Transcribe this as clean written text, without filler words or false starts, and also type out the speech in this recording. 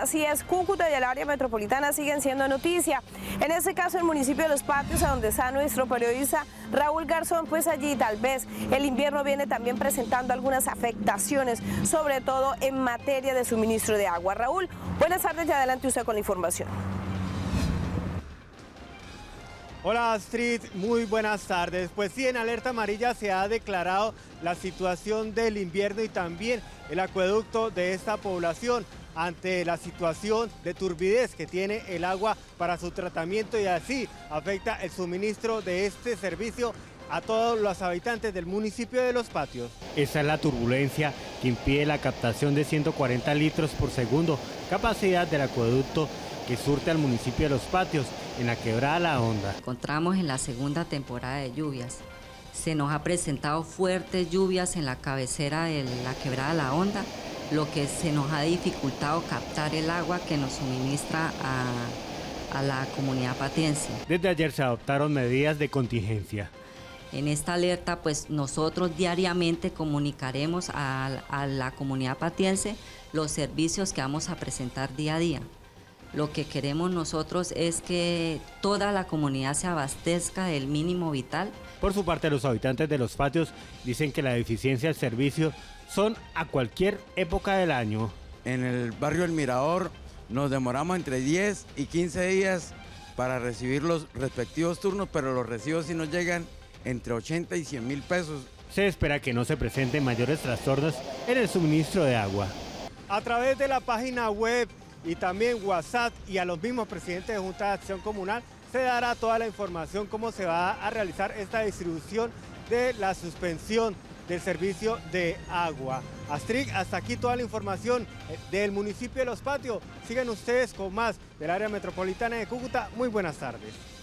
Así es, Cúcuta y el área metropolitana siguen siendo noticia. En este caso, el municipio de Los Patios, a donde está nuestro periodista Raúl Garzón, pues allí tal vez el invierno viene también presentando algunas afectaciones, sobre todo en materia de suministro de agua. Raúl, buenas tardes y adelante usted con la información. Hola Astrid, muy buenas tardes. Pues sí, en alerta amarilla se ha declarado la situación del invierno y también el acueducto de esta población ante la situación de turbidez que tiene el agua para su tratamiento y así afecta el suministro de este servicio a todos los habitantes del municipio de Los Patios. Esa es la turbulencia que impide la captación de 140 litros por segundo, capacidad del acueducto que surte al municipio de Los Patios, en la quebrada La Honda. Encontramos en la segunda temporada de lluvias. Se nos ha presentado fuertes lluvias en la cabecera de la quebrada La Honda, lo que se nos ha dificultado captar el agua que nos suministra a la comunidad patiense. Desde ayer se adoptaron medidas de contingencia. En esta alerta, pues nosotros diariamente comunicaremos a la comunidad patiense los servicios que vamos a presentar día a día. Lo que queremos nosotros es que toda la comunidad se abastezca del mínimo vital. Por su parte, los habitantes de Los Patios dicen que la deficiencia del servicio son a cualquier época del año. En el barrio El Mirador nos demoramos entre 10 y 15 días para recibir los respectivos turnos, pero los recibos sí nos llegan entre 80 y 100 mil pesos. Se espera que no se presenten mayores trastornos en el suministro de agua. A través de la página web y también WhatsApp y a los mismos presidentes de Junta de Acción Comunal se dará toda la información cómo se va a realizar esta distribución de la suspensión del servicio de agua. Astrid, hasta aquí toda la información del municipio de Los Patios. Sigan ustedes con más del área metropolitana de Cúcuta. Muy buenas tardes.